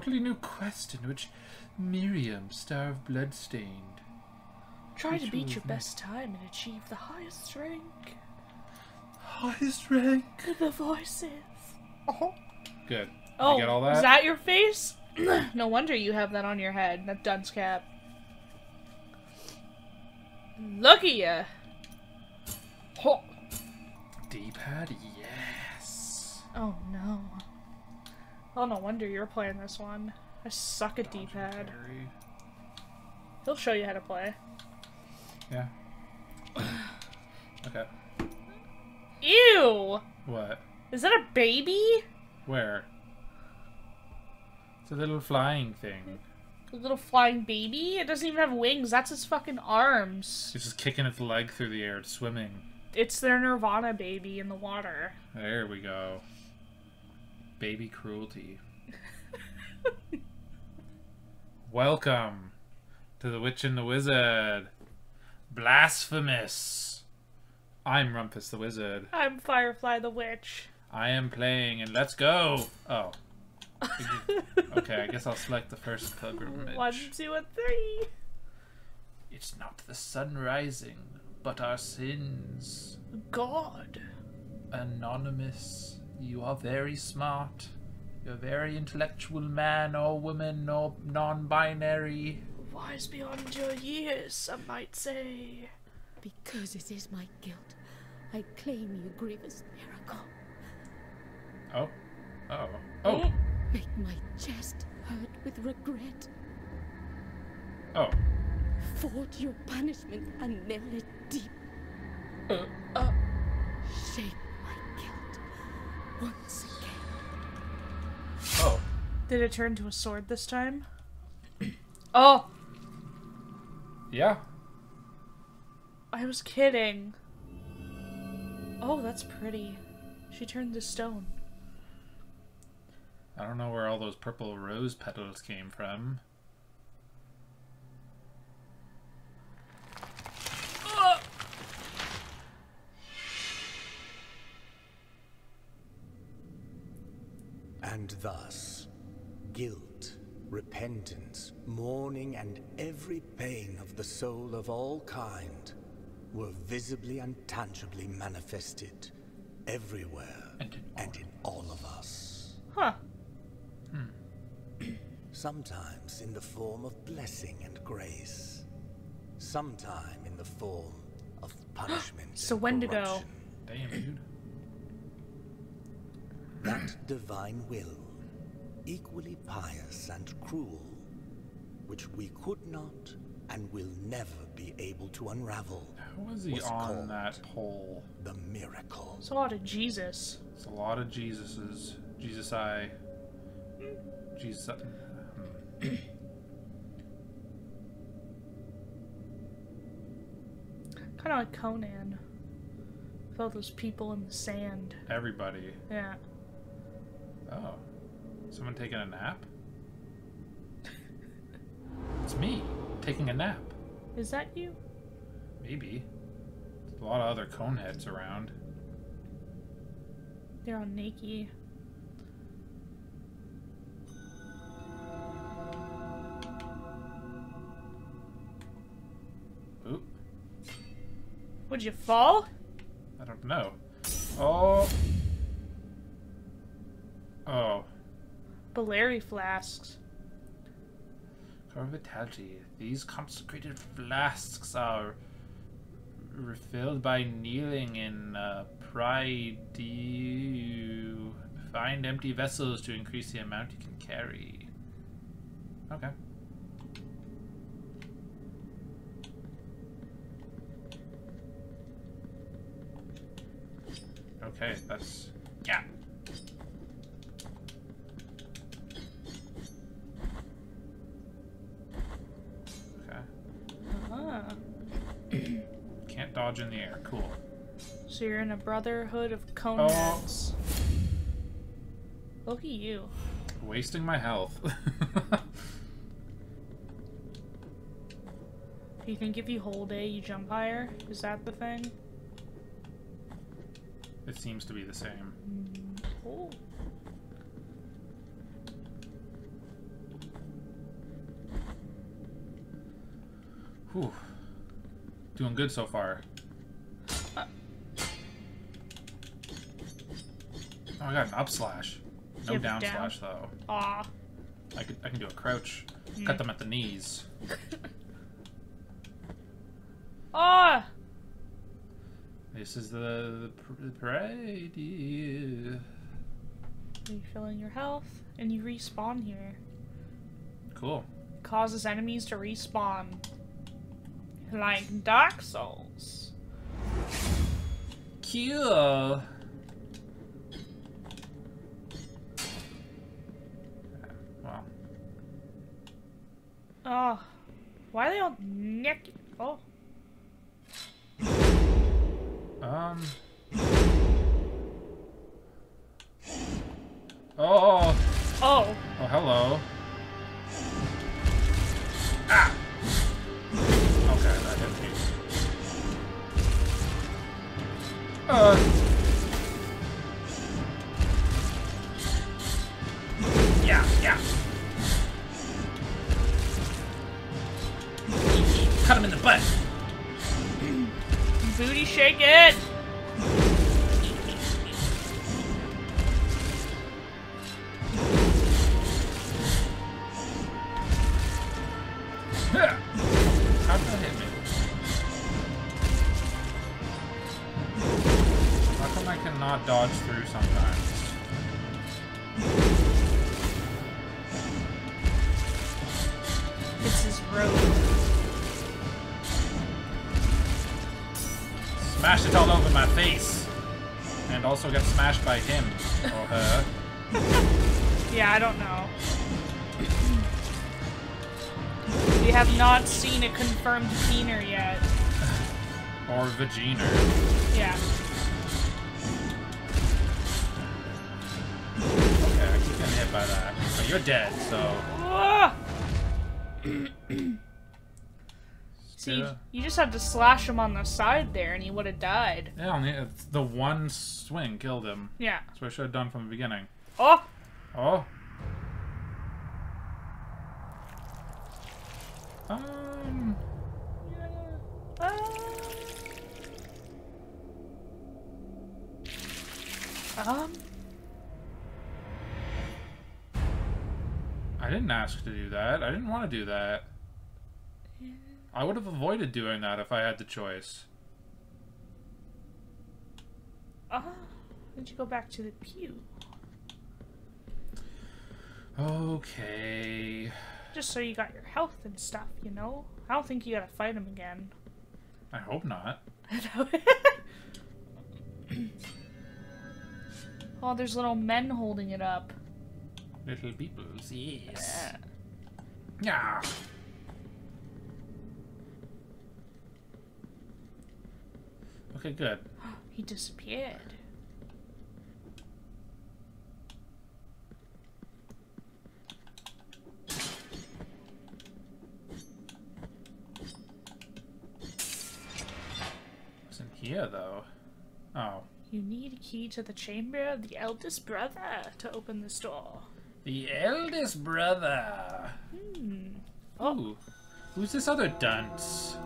totally new quest in which Miriam, star of Bloodstained. Try to beat your best time and achieve the highest rank. Highest rank? The voices. Oh. Good. Oh, you get all that? Is that your face? No wonder you have that on your head, that dunce cap. Look at ya. Oh. D-pad, yes. Oh no. Well, no wonder you're playing this one. I suck at D-pad. He'll show you how to play. Yeah. Okay. Ew! What? Is that a baby? Where? It's a little flying thing. A little flying baby? It doesn't even have wings. That's its fucking arms. It's just kicking its leg through the air. It's swimming. It's their Nirvana baby in the water. There we go. Baby cruelty. Welcome to The Witch and the Wizard. Blasphemous. I'm Rumpus the Wizard. I'm Firefly the Witch. I am playing and let's go. Oh. Okay, I guess I'll select the first pilgrimage. 1, 2, and 3. It's not the sun rising, but our sins. God. Anonymous. You are very smart. You're a very intellectual man or woman or non-binary. Wise beyond your years, some might say. Because it is my guilt, I claim your grievous miracle. Oh. Oh. Oh. Make my chest hurt with regret. Oh. Forge your punishment and nail it deep. Shake my guilt once again. Oh. Did it turn to a sword this time? Oh. Yeah. I was kidding. Oh, that's pretty. She turned to stone. I don't know where all those purple rose petals came from. And thus, guilt, repentance, mourning, and every pain of the soul of all kind were visibly and tangibly manifested everywhere and in all of us. Huh. Sometimes in the form of blessing and grace. Sometime in the form of punishment. So Wendigo. Damn, dude. That divine will, equally pious and cruel, which we could not and will never be able to unravel. How was he on that pole? The miracle. It's a lot of Jesus. It's a lot of Jesuses. Jesus I. Jesus. Kind of like Conan. With all those people in the sand. Everybody. Yeah. Oh. Someone taking a nap? It's me, taking a nap. Is that you? Maybe. There's a lot of other coneheads around. They're all naked. Would you fall? I don't know. Oh. Oh. Bolari flasks. Corvitality. These consecrated flasks are refilled by kneeling in prie dieu. Find empty vessels to increase the amount you can carry. Okay. Okay, that's... yeah. Okay. Uh-huh. Can't dodge in the air. Cool. So you're in a brotherhood of coneheads. Oh. Look at you. Wasting my health. Do you think if you hold A, you jump higher? Is that the thing? It seems to be the same. Oh. Whew. Doing good so far. Oh, I got an up slash. No down slash, though. Aw. I can do a crouch. Mm. Cut them at the knees. Ah! Oh. This is the prie dieu. Refilling your health, and you respawn here. Cool. Causes enemies to respawn. Like Dark Souls. Cool. Wow. Oh. Why are they all naked? Oh. Oh. Oh. Oh, hello. Ah! Okay, that didn't hit. Yeah, yeah. Cut him in the butt. Booty shake it. Dodge through sometimes. It's his rope. Smashed it all over my face. And also got smashed by him. Or her. Yeah, I don't know. We have not seen a confirmed peener yet. Or vagina. Yeah. By that. But you're dead, so... So you just have to slash him on the side there and he would have died. Yeah, only the one swing killed him. Yeah. That's what I should have done from the beginning. Oh! Oh. Yeah. I didn't ask to do that. I didn't want to do that. Yeah. I would have avoided doing that if I had the choice. Ah, did you go back to the pew? Okay. Just so you got your health and stuff, you know? I don't think you gotta fight him again. I hope not. Oh, there's little men holding it up. Little people, yes. Yeah. Okay, good. He disappeared. It's in here, though. Oh. You need a key to the chamber of the eldest brother to open this door. The eldest brother. Hmm. Oh, who's this other dunce?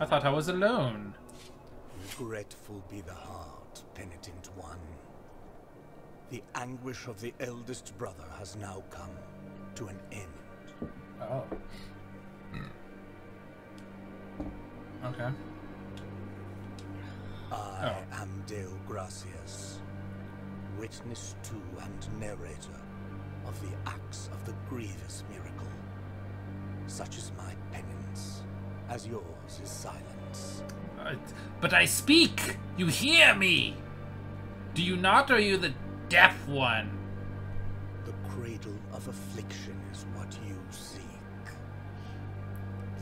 I thought I was alone. Regretful be the heart, penitent one. The anguish of the eldest brother has now come to an end. Oh. Okay. I am Deogracias, witness to and narrator of the acts of the grievous miracle. Such is my penance, as yours is silence. But I speak! You hear me! Do you not, or are you the deaf one? The cradle of affliction is what you seek.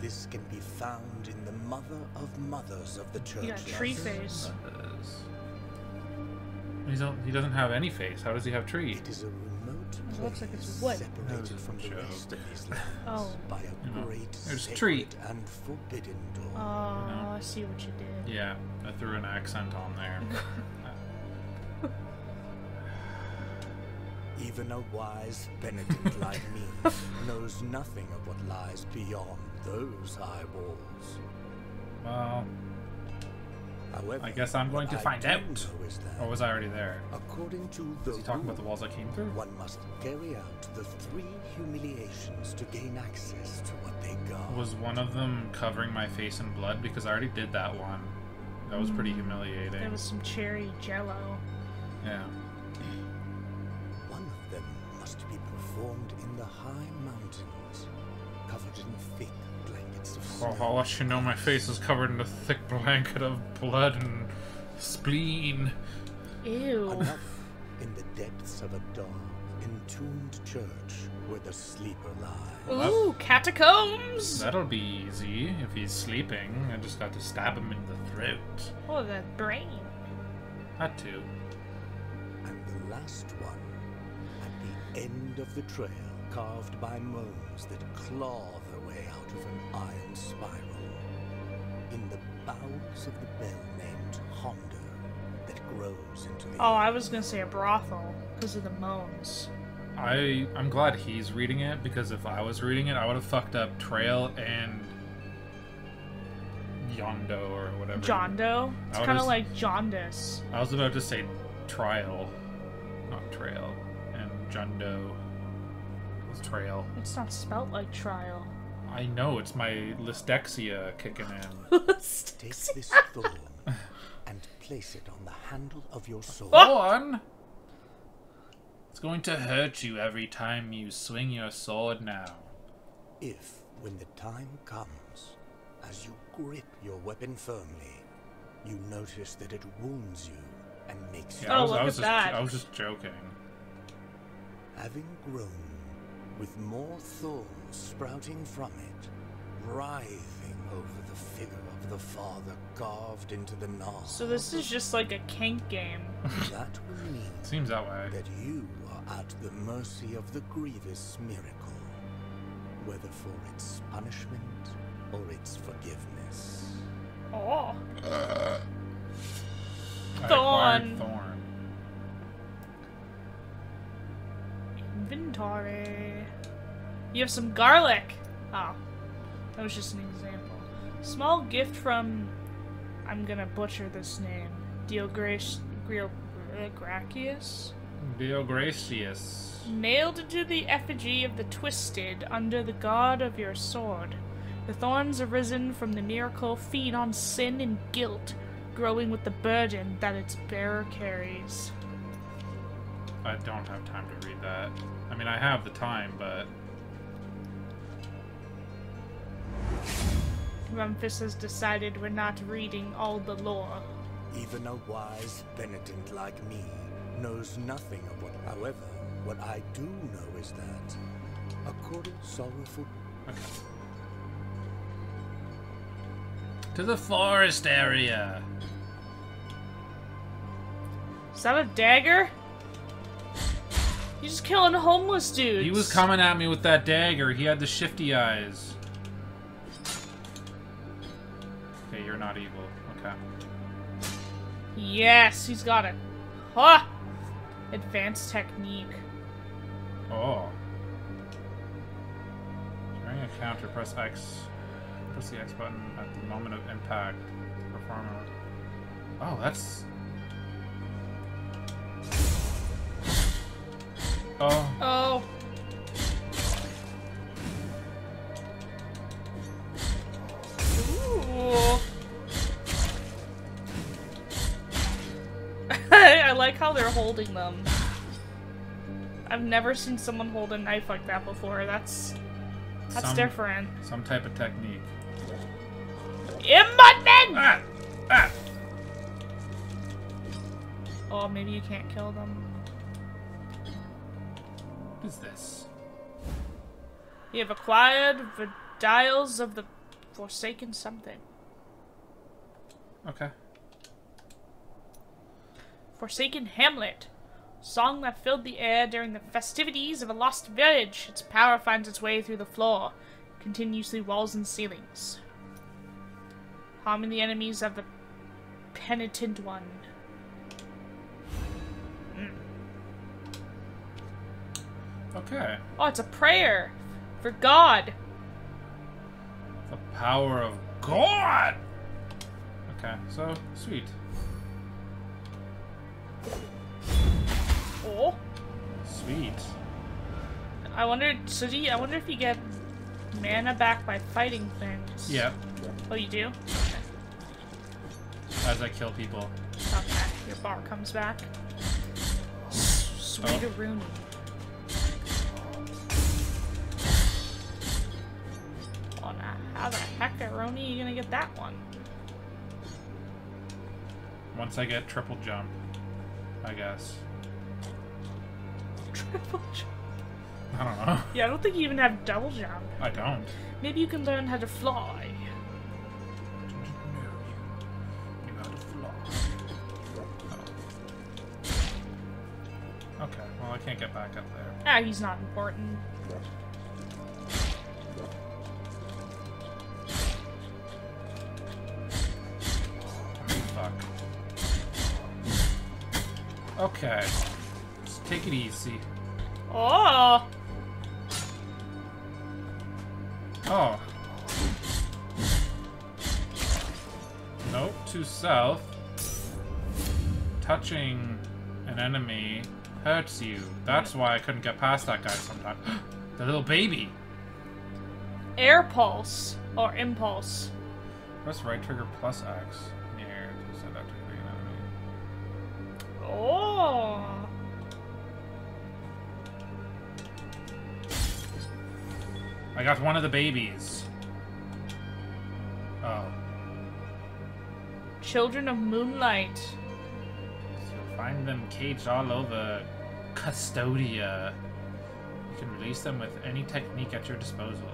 This can be found in the mother of mothers of the church. Yeah, tree face. He doesn't have any face. How does he have tree? It is a it looks like it's wood. Separated from the rest of these lands by a great sacred and forbidden door. Oh, I see what you did. Yeah, I threw an accent on there. Even a wise penitent like me knows nothing of what lies beyond those high walls. Well, however, I guess I'm going to find out. Or was I already there? According to the talking about the walls I came through? One must carry out the three humiliations to gain access to what they guard. Was one of them covering my face in blood? Because I already did that one. That was pretty humiliating. There was some cherry jello. Yeah. One of them must be performed in the high mountains, covered in thick blankets of snow. Well, I'll let you know my face is covered in a thick blanket of blood and spleen. Ew. Enough in the depths of a dark, entombed church where the sleeper lies. Ooh, catacombs! That'll be easy if he's sleeping. I just got to stab him in the throat. Oh, the brain. That too. And the last one, at the end of the trail, carved by moans that claw their way out of an iron spiral. In the bowels of the bell named Honda that grows into the... Oh, I was gonna say a brothel, because of the moans. I'm glad he's reading it, because if I was reading it, I would have fucked up Trail and Jondo or whatever. Jondo? It's kind of like jaundice. I was about to say Trial, not Trail, and Jondo was Trail. It's not spelt like Trial. I know, it's my Listexia kicking in. Take this thorn and place it on the handle of your sword. Thorn? It's going to hurt you every time you swing your sword now. If, when the time comes, as you grip your weapon firmly, you notice that it wounds you and makes you... Oh, look at that. I was just joking. Having grown, with more thorns sprouting from it, writhing over the figure of the father carved into the knob. So this is just like a kink game. That will mean... Seems that way. ...that you are at the mercy of the grievous miracle, whether for its punishment or its forgiveness. Oh. Thorn. Inventory. You have some garlic. Oh, that was just an example. Small gift from... I'm gonna butcher this name. Deogracias. Nailed into the effigy of the twisted under the guard of your sword. The thorns arisen from the miracle feed on sin and guilt, growing with the burden that its bearer carries. I don't have time to read that. I mean, I have the time, but... Rumpus has decided we're not reading all the lore. Even a wise penitent like me knows nothing of what... However, what I do know is that, according to sorrowful... Okay. To the forest area! Is that a dagger? You're just killing homeless dudes. He was coming at me with that dagger. He had the shifty eyes. Okay, you're not evil. Okay. Yes, he's got it. Ha! Advanced technique. Oh. During a counter, press X. Press the X button at the moment of impact. Performer. Oh, that's... Oh. Oh. Ooh. I like how they're holding them. I've never seen someone hold a knife like that before. That's different. Some type of technique. Mudmen! Ah. Ah. Oh, maybe you can't kill them. What is this? You have acquired the dials of the Forsaken something. Okay. Forsaken Hamlet. Song that filled the air during the festivities of a lost village. Its power finds its way through the floor, continuously walls and ceilings, harming the enemies of the penitent one. Okay. Oh, it's a prayer for God. power of God! Okay, so, sweet. Oh. Sweet. I wonder, Suji, I wonder if you get mana back by fighting things. Yeah. Oh, you do? As I kill people. Okay, your bar comes back. Sweet-a-rooney. Oh, nah. How the heck, Aroni, are you gonna get that one? Once I get triple jump, I guess. Triple jump? I don't know. Yeah, I don't think you even have double jump. I don't. Maybe you can learn how to fly. You know how to fly. Oh. Okay, well I can't get back up there. Ah, he's not important. Fuck. Okay. Just take it easy. Oh! Oh. Note to self. Touching an enemy hurts you. That's why I couldn't get past that guy sometimes. The little baby! Air pulse. Or impulse. Press right trigger plus X. Oh. I got one of the babies. Oh. Children of Moonlight. You'll find them caged all over Custodia. You can release them with any technique at your disposal.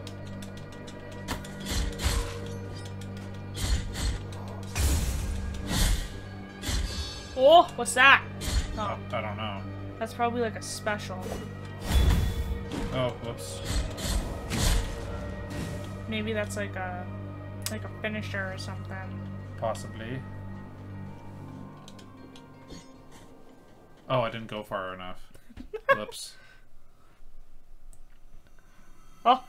Oh, what's that? Oh. I don't know. That's probably like a special. Oh, whoops. Maybe that's like a finisher or something. Possibly. Oh, I didn't go far enough. Whoops. Oh.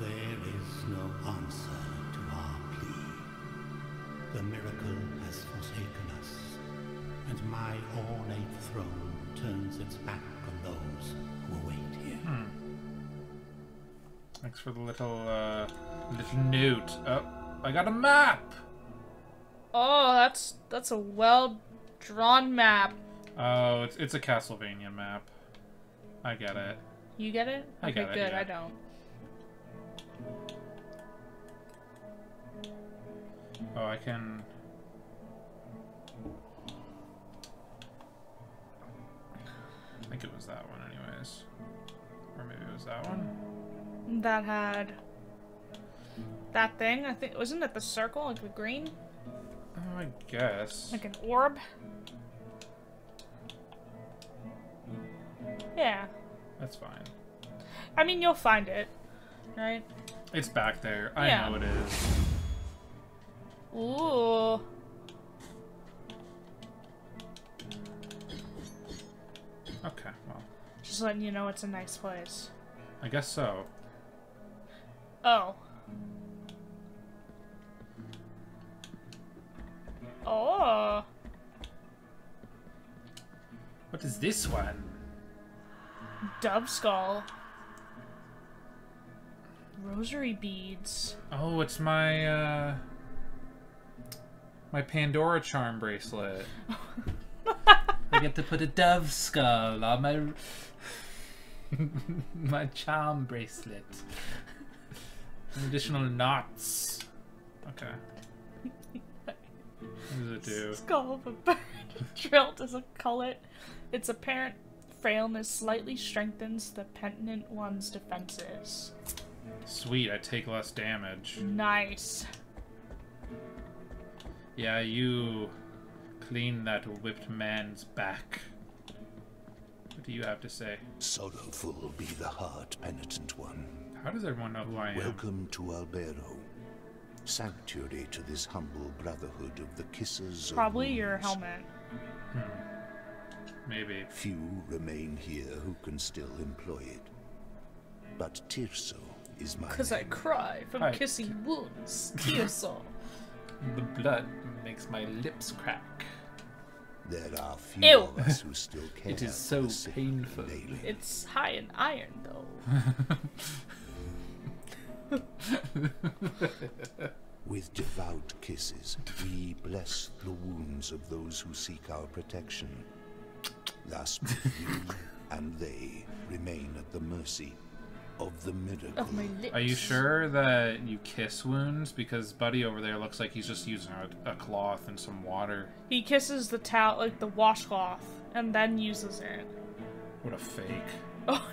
There is no answer to our plea. The miracle has forsaken us. And my ornate throne turns its back on those who await here. Hmm. Thanks for the little note. Oh, I got a map! Oh, that's a well-drawn map. Oh, it's a Castlevania map. I get it. You get it? I get it, good, yeah. I don't. Oh, I can... I think it was that one anyways. Or maybe it was that one? That had... that thing, I think. Wasn't it the circle, like the green? Oh, I guess. Like an orb? Yeah. That's fine. I mean, you'll find it, right? It's back there. I know it is. Ooh. Okay, well. Just letting you know it's a nice place. I guess so. Oh. Oh. What is this one? Dove skull. Rosary beads. Oh, it's my, my Pandora charm bracelet. I get to put a dove skull on my my charm bracelet. Some additional knots. Okay. What does it do? Skull of a bird drilled as a cullet. Its apparent frailness slightly strengthens the penitent one's defenses. Sweet, I take less damage. Nice. Yeah, you... clean that whipped man's back. What do you have to say? Sorrowful be the heart, penitent one. How does everyone know who I am? Welcome to Albero. Sanctuary to this humble brotherhood of the kissers. Probably of your helmet. Hmm. Maybe. Few remain here who can still employ it. But Tirso, is mine. Because I cry from kissing wounds, Tirso. The blood makes my lips crack. There are few of us who still care. It is so painful. Daily. It's high in iron, though. With devout kisses, we bless the wounds of those who seek our protection. Thus, you and they remain at the mercy of the miracle. Of my lips. Are you sure that you kiss wounds? Because Buddy over there looks like he's just using a cloth and some water. He kisses the towel, like the washcloth, and then uses it. What a fake. Oh,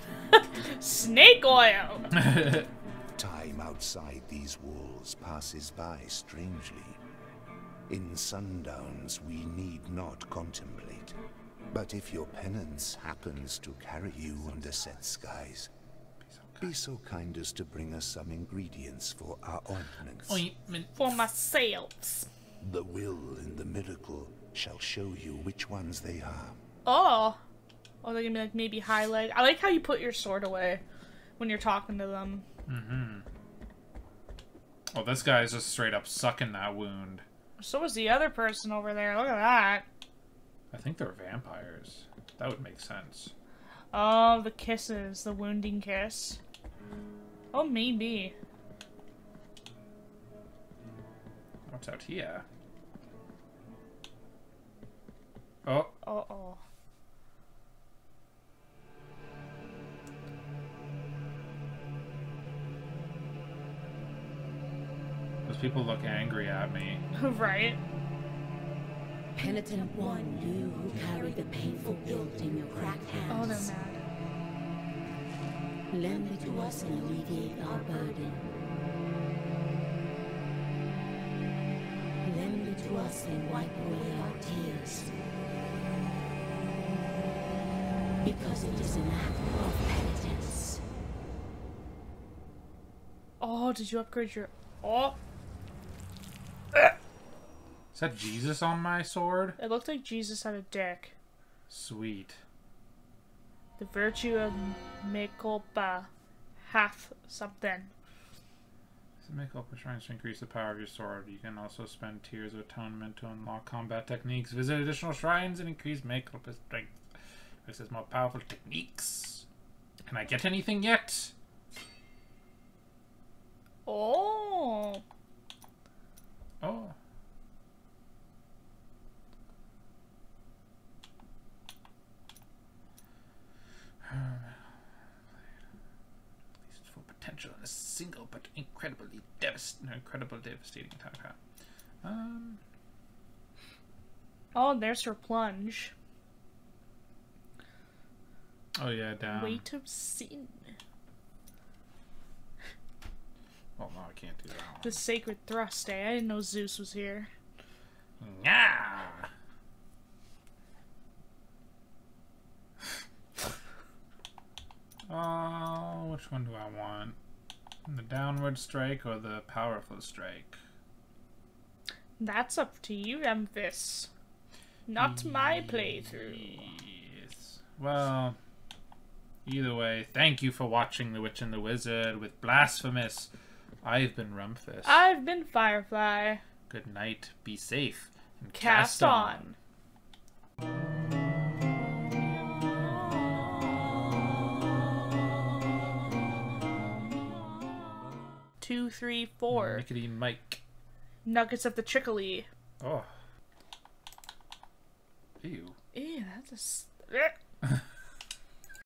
snake oil! Time outside these walls passes by strangely. In sundowns we need not contemplate. But if your penance happens to carry you under set skies, be so kind as to bring us some ingredients for our ointments. Ointment for myself. The will and the miracle shall show you which ones they are. Oh. Oh, they're gonna be like maybe highlight. I like how you put your sword away when you're talking to them. Mm-hmm. Oh, this guy's just straight up sucking that wound. So was the other person over there. Look at that. I think they're vampires. That would make sense. Oh, the kisses. The wounding kiss. Oh, maybe. What's out here? Oh. Uh-oh. Those people look angry at me. Right? Penitent one, you who carry the painful guilt in your cracked hands. Oh, they're mad. Lend it to us and alleviate our burden. Lend it to us and wipe away our tears. Because it is an act of penitence. Oh, did you upgrade your... Oh! Is that Jesus on my sword? It looked like Jesus had a dick. Sweet. The virtue of Mekopa hath something. Mekopa shrines to increase the power of your sword. You can also spend tears of atonement to unlock combat techniques. Visit additional shrines and increase Mekopa's strength. This is more powerful techniques. Can I get anything yet? Oh. Oh. At least full potential in a single but incredibly devastating attack. Oh, there's her plunge. Oh yeah, down. Weight of sin. Well, no, I can't do that. The sacred thrust, eh? I didn't know Zeus was here. Nah. Oh, which one do I want? The downward strike or the powerful strike? That's up to you, Rumfus. Not my playthrough. Yes. Well, either way, thank you for watching The Witch and the Wizard with Blasphemous. I've been Rumfus. I've been Firefly. Good night, be safe, and cast on. Two, three, four. Nicotine Mike. Nuggets of the Trickly. Oh. Ew. Ew, that's a...